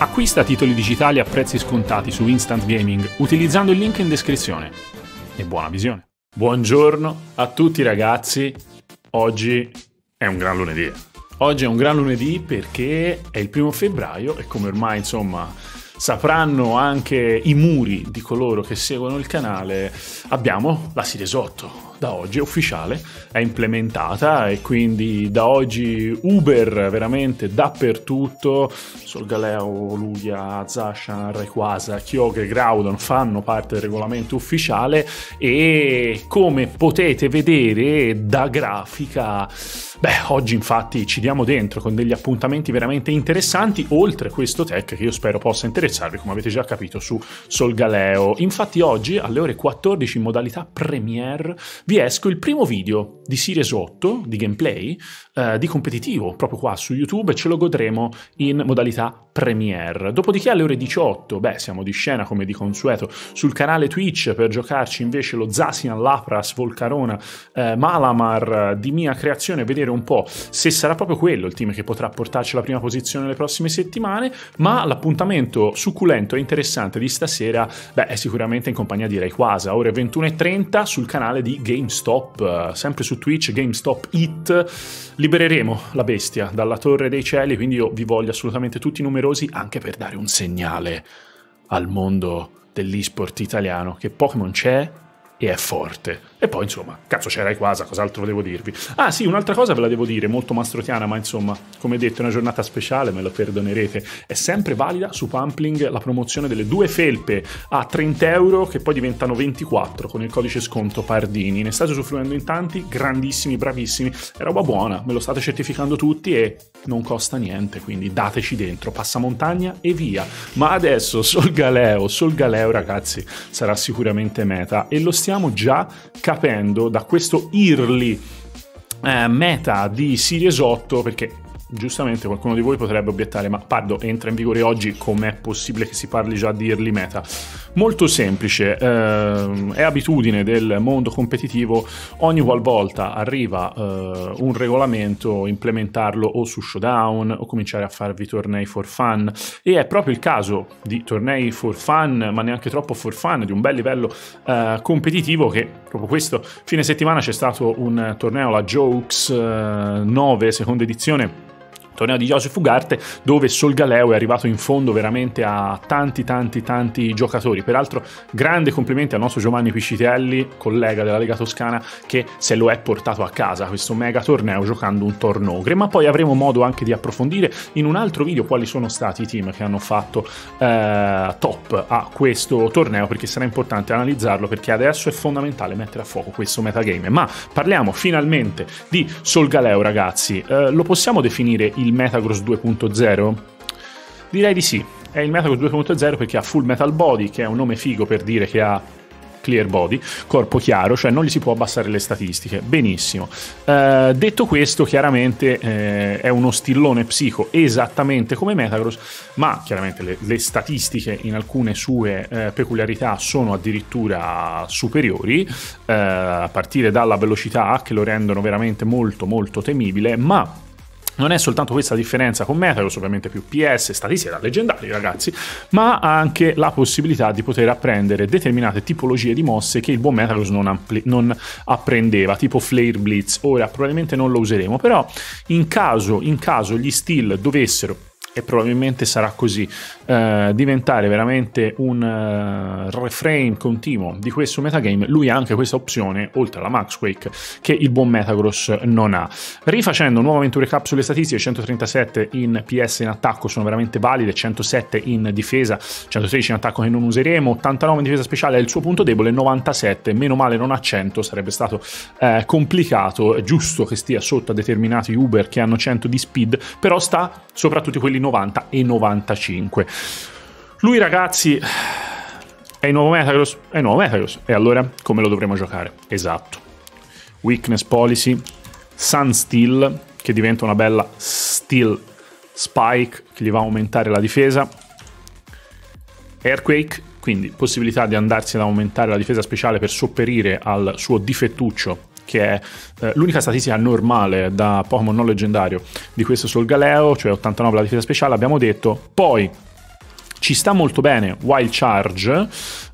Acquista titoli digitali a prezzi scontati su Instant Gaming utilizzando il link in descrizione. E buona visione! Buongiorno a tutti ragazzi, oggi è un gran lunedì. Oggi è un gran lunedì perché è il 1° febbraio e come ormai insomma sapranno anche i muri di coloro che seguono il canale, abbiamo la Series 8. Da oggi è ufficiale, è implementata e quindi da oggi Uber veramente dappertutto, Solgaleo, Lugia, Zacian, Rayquaza, Kyogre, Groudon fanno parte del regolamento ufficiale e come potete vedere da grafica, beh, oggi infatti ci diamo dentro con degli appuntamenti veramente interessanti, oltre a questo tech che io spero possa interessarvi come avete già capito su Solgaleo. Infatti oggi alle ore 14 in modalità Premiere vi esco il primo video di Series 8, di gameplay, di competitivo, proprio qua su YouTube, e ce lo godremo in modalità Premiere. Dopodiché alle ore 18, beh, siamo di scena come di consueto sul canale Twitch per giocarci invece lo Zacian, Lapras, Volcarona, Malamar di mia creazione, vedere un po' se sarà proprio quello il team che potrà portarci alla prima posizione le prossime settimane, ma l'appuntamento succulento e interessante di stasera, beh, è sicuramente in compagnia di Rayquaza, ore 21:30 sul canale di GameStop, sempre su Twitch, GameStop It. Libereremo la bestia dalla Torre dei Cieli, quindi io vi voglio assolutamente tutti numerosi anche per dare un segnale al mondo dell'esport italiano che Pokémon c'è e è forte. E poi insomma, cazzo c'era Rayquaza, cos'altro devo dirvi? Ah sì, un'altra cosa ve la devo dire, molto mastrotiana, ma insomma, come detto è una giornata speciale, me lo perdonerete. È sempre valida su Pampling la promozione delle 2 felpe a 30 euro che poi diventano 24 con il codice sconto Pardini. Ne state usufruendo in tanti, grandissimi, bravissimi, è roba buona, me lo state certificando tutti e non costa niente, quindi dateci dentro, passamontagna e via. Ma adesso Solgaleo ragazzi sarà sicuramente meta e lo stiamo già capendo da questo early meta di Series 8, perché giustamente qualcuno di voi potrebbe obiettare ma Pardo entra in vigore oggi, com'è possibile che si parli già di early meta? Molto semplice, è abitudine del mondo competitivo ogni qualvolta arriva un regolamento implementarlo o su Showdown o cominciare a farvi tornei for fun, e è proprio il caso di tornei for fun ma neanche troppo for fun di un bel livello competitivo, che proprio questo fine settimana c'è stato un torneo, la Jokes 9 seconda edizione, torneo di Joseph Ugarte, dove Solgaleo è arrivato in fondo veramente a tanti giocatori. Peraltro grande complimenti al nostro Giovanni Piccitelli, collega della Lega Toscana, che se lo è portato a casa questo mega torneo giocando un Tornogre, ma poi avremo modo anche di approfondire in un altro video quali sono stati i team che hanno fatto top a questo torneo, perché sarà importante analizzarlo, perché adesso è fondamentale mettere a fuoco questo metagame. Ma parliamo finalmente di Solgaleo ragazzi, lo possiamo definire il Metagross 2.0? Direi di sì, è il Metagross 2.0 perché ha Full Metal Body, che è un nome figo per dire che ha Clear Body, corpo chiaro, cioè non gli si può abbassare le statistiche, benissimo. Detto questo, chiaramente è uno stillone psico esattamente come Metagross, ma chiaramente le statistiche in alcune sue peculiarità sono addirittura superiori, a partire dalla velocità che lo rendono veramente molto temibile, ma non è soltanto questa differenza con Metagross, ovviamente più PS, statistiche da leggendari ragazzi, ma ha anche la possibilità di poter apprendere determinate tipologie di mosse che il buon Metagross non apprendeva, tipo Flare Blitz. Ora probabilmente non lo useremo, però in caso gli Steel dovessero, e probabilmente sarà così, diventare veramente un reframe continuo di questo metagame, lui ha anche questa opzione oltre alla Max Quake che il buon Metagross non ha. Rifacendo nuovamente un recap sulle statistiche, 137 in PS in attacco sono veramente valide, 107 in difesa, 113 in attacco che non useremo, 89 in difesa speciale è il suo punto debole, 97, meno male non ha 100, sarebbe stato complicato, è giusto che stia sotto a determinati Uber che hanno 100 di speed, però sta soprattutto quelli 90 e 95. Lui ragazzi è il nuovo Metagross, e allora come lo dovremo giocare? Esatto, Weakness Policy, Sunsteel che diventa una bella Steel Spike che gli va a aumentare la difesa, Earthquake, quindi possibilità di andarsi ad aumentare la difesa speciale per sopperire al suo difettuccio, che è l'unica statistica normale da Pokémon non leggendario di questo Solgaleo, cioè 89 la difesa speciale, abbiamo detto. Poi Ci sta molto bene Wild Charge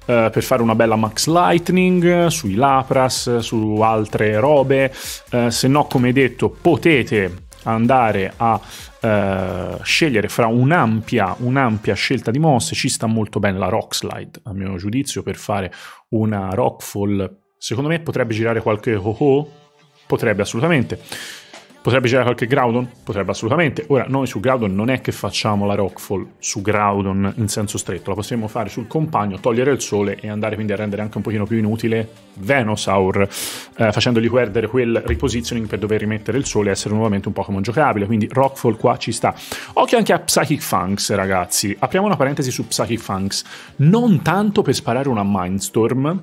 per fare una bella Max Lightning sui Lapras, su altre robe. Se no, come detto, potete andare a scegliere fra un'ampia scelta di mosse. Ci sta molto bene la Rock Slide, a mio giudizio, per fare una Rockfall. Secondo me potrebbe girare qualche Ho-Oh, potrebbe assolutamente. Potrebbe girare qualche Groudon? Potrebbe assolutamente. Ora, noi su Groudon non è che facciamo la Rockfall su Groudon in senso stretto, la possiamo fare sul compagno, togliere il sole e andare quindi a rendere anche un pochino più inutile Venusaur, facendogli perdere quel repositioning per dover rimettere il sole e essere nuovamente un Pokémon giocabile, quindi Rockfall qua ci sta. Occhio anche a Psychic Fangs, ragazzi. Apriamo una parentesi su Psychic Fangs. Non tanto per sparare una Mindstorm,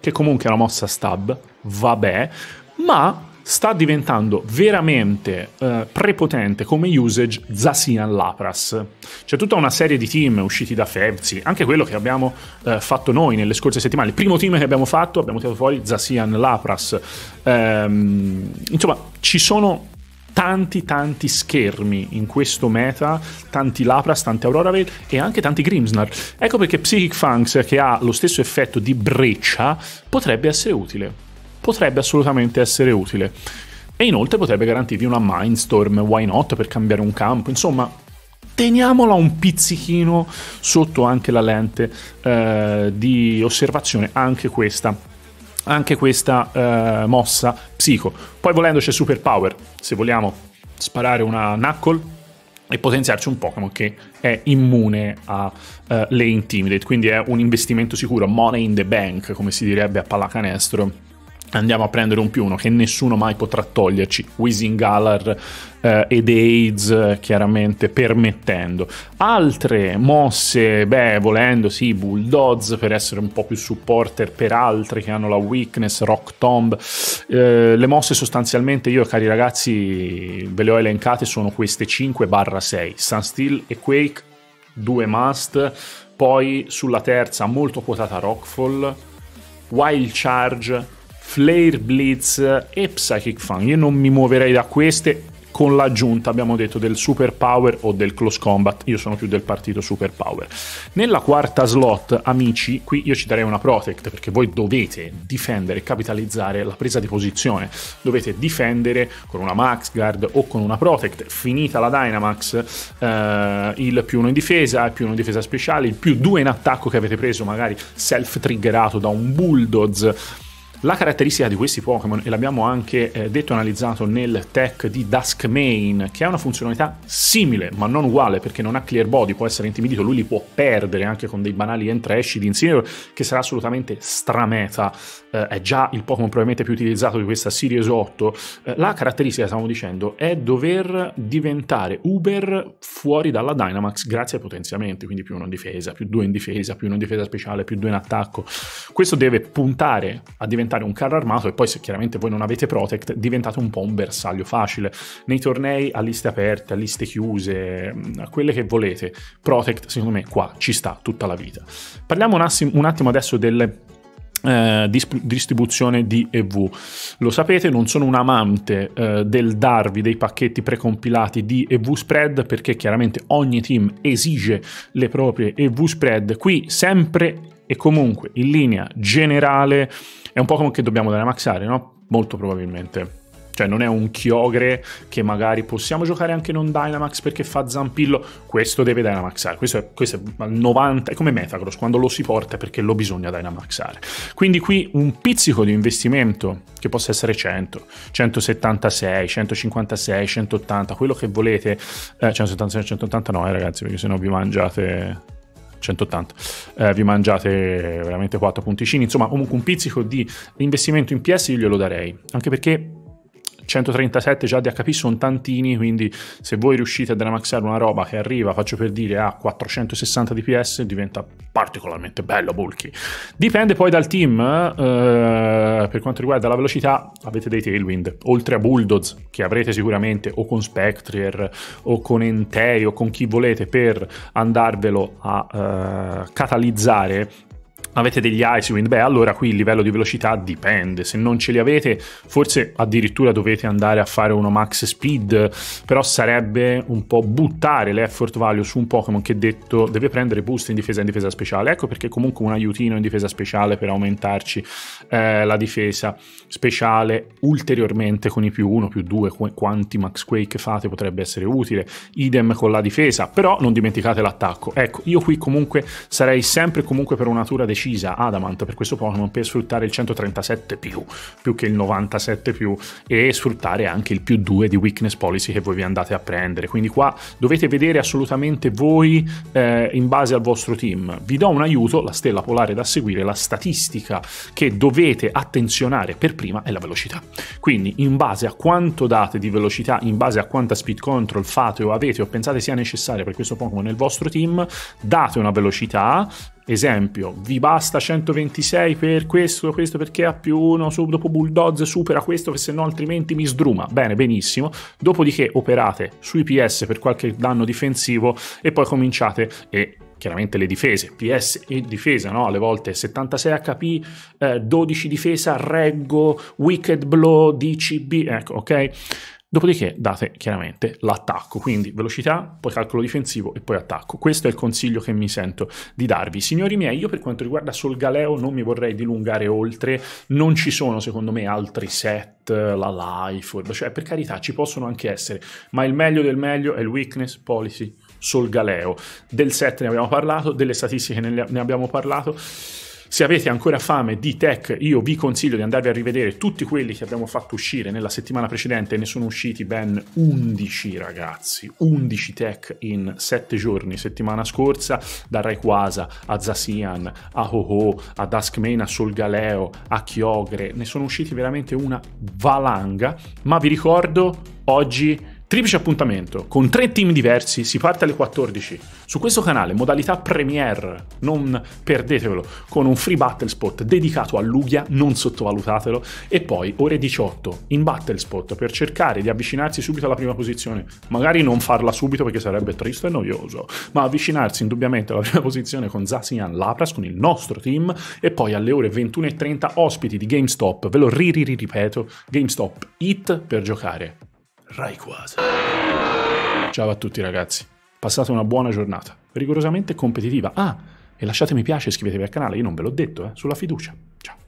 che comunque è una mossa stab, vabbè, ma sta diventando veramente prepotente come usage Zacian Lapras. C'è tutta una serie di team usciti da Fevzi, anche quello che abbiamo fatto noi nelle scorse settimane. Il primo team che abbiamo fatto, abbiamo tirato fuori Zacian Lapras. Insomma, ci sono tanti schermi in questo meta, tanti Lapras, tanti Aurora Veil e anche tanti Grimmsnarl. Ecco perché Psychic Fangs, che ha lo stesso effetto di breccia, potrebbe essere utile. Potrebbe assolutamente essere utile. E inoltre potrebbe garantirvi una Mindstorm, why not, per cambiare un campo. Insomma, teniamola un pizzichino sotto anche la lente di osservazione, anche questa mossa psico. Poi volendo c'è Superpower, se vogliamo sparare una Knuckle e potenziarci un Pokémon che è immune alle Intimidate, quindi è un investimento sicuro, money in the bank, come si direbbe a pallacanestro. Andiamo a prendere un +1 che nessuno mai potrà toglierci, Whisingalar ed Aids chiaramente permettendo. Altre mosse, beh, volendo sì, Bulldoze per essere un po' più supporter per altri che hanno la Weakness, Rock Tomb. Le mosse sostanzialmente io, cari ragazzi, ve le ho elencate, sono queste 5/6, Sunsteel e Quake, 2 must, poi sulla terza molto quotata Rockfall, Wild Charge, Flare Blitz e Psychic Fang. Io non mi muoverei da queste, con l'aggiunta, abbiamo detto, del Super Power o del Close Combat. Io sono più del partito Super Power. Nella quarta slot, amici, qui io ci darei una Protect, perché voi dovete difendere e capitalizzare la presa di posizione. Dovete difendere con una Max Guard o con una Protect. Finita la Dynamax, il +1 in difesa, il +1 in difesa speciale, il +2 in attacco che avete preso magari self-triggerato da un Bulldoze. La caratteristica di questi Pokémon, e l'abbiamo anche detto e analizzato nel tech di Dusk Mane, che ha una funzionalità simile ma non uguale, perché non ha Clear Body, può essere intimidito, lui li può perdere anche con dei banali entra e esci di Incineroar, che sarà assolutamente strameta, è già il Pokémon probabilmente più utilizzato di questa Series 8. La caratteristica, stiamo dicendo, è dover diventare uber fuori dalla Dynamax grazie ai potenziamenti, quindi +1 in difesa, +2 in difesa, +1 in difesa speciale, +2 in attacco. Questo deve puntare a diventare un carro armato, e poi se chiaramente voi non avete Protect diventate un po' un bersaglio facile nei tornei a liste aperte, a liste chiuse, a quelle che volete. Protect secondo me qua ci sta tutta la vita. Parliamo un attimo adesso delle distribuzione di EV. Lo sapete, non sono un amante del darvi dei pacchetti precompilati di EV spread, perché chiaramente ogni team esige le proprie EV spread. Qui sempre e comunque in linea generale è un Pokémon che dobbiamo dynamaxare, no? Molto probabilmente. Cioè non è un Kyogre che magari possiamo giocare anche non Dynamax perché fa zampillo. Questo deve Dynamaxare. Questo è al 90, è come Metagross, quando lo si porta perché lo bisogna Dynamaxare. Quindi qui un pizzico di investimento che possa essere 100, 176, 156, 180, quello che volete. 176, 180 no, ragazzi, perché sennò vi mangiate... 180, vi mangiate veramente 4 punticini. Insomma, comunque un pizzico di investimento in PS io glielo darei, anche perché 137 già di HP sono tantini, quindi se voi riuscite a dynamaxare una roba che arriva, faccio per dire, a 460 di PS, diventa particolarmente bello, bulky. Dipende poi dal team, per quanto riguarda la velocità avete dei Tailwind, oltre a Bulldoze che avrete sicuramente o con Spectrier o con Entei o con chi volete per andarvelo a catalizzare Avete degli Icewind? Beh, allora qui il livello di velocità dipende, se non ce li avete forse addirittura dovete andare a fare uno max speed, però sarebbe un po' buttare l'effort value su un Pokémon che detto deve prendere boost in difesa speciale, ecco perché comunque un aiutino in difesa speciale per aumentarci la difesa speciale ulteriormente con i +1, +2, quanti max quake fate potrebbe essere utile, idem con la difesa, però non dimenticate l'attacco. Ecco, io qui comunque sarei sempre comunque per una natura decisa Adamant per questo Pokémon, per sfruttare il 137 più che il 97 più, e sfruttare anche il +2 di Weakness Policy che voi vi andate a prendere, quindi qua dovete vedere assolutamente voi in base al vostro team. Vi do un aiuto, la stella polare da seguire, la statistica che dovete attenzionare per prima è la velocità, quindi in base a quanto date di velocità, in base a quanta speed control fate o avete o pensate sia necessaria per questo Pokémon nel vostro team, date una velocità. Esempio, vi basta 126 per questo perché ha +1, dopo Bulldoze supera questo che se no altrimenti mi sdruma. Bene, benissimo. Dopodiché operate sui PS per qualche danno difensivo e poi cominciate e... chiaramente le difese, PS e difesa, no? Alle volte 76 HP, 12 difesa, reggo, wicked blow, DCB, ecco, ok? Dopodiché date chiaramente l'attacco, quindi velocità, poi calcolo difensivo e poi attacco. Questo è il consiglio che mi sento di darvi. Signori miei, io per quanto riguarda Solgaleo non mi vorrei dilungare oltre, non ci sono secondo me altri set, la Life, cioè per carità ci possono anche essere, ma il meglio del meglio è il Weakness Policy Solgaleo. Del set ne abbiamo parlato, delle statistiche ne abbiamo parlato. Se avete ancora fame di tech, io vi consiglio di andarvi a rivedere tutti quelli che abbiamo fatto uscire nella settimana precedente, ne sono usciti ben 11 ragazzi, 11 tech in 7 giorni settimana scorsa, da Rayquaza a Zacian, a Ho-Oh, a Dusk Mane, a Solgaleo, a Kyogre, ne sono usciti veramente una valanga, ma vi ricordo oggi... triplice appuntamento con 3 team diversi, si parte alle 14 su questo canale, modalità premiere, non perdetevelo, con un free Battlespot dedicato a Lugia, non sottovalutatelo, e poi ore 18 in Battlespot per cercare di avvicinarsi subito alla prima posizione, magari non farla subito perché sarebbe triste e noioso, ma avvicinarsi indubbiamente alla prima posizione con Zacian Lapras, con il nostro team, e poi alle ore 21:30 ospiti di GameStop, ve lo ripeto, GameStop Hit per giocare Rayquaza. Ciao a tutti ragazzi, passate una buona giornata, rigorosamente competitiva. Ah, e lasciate mi piace, iscrivetevi al canale, io non ve l'ho detto, sulla fiducia. Ciao.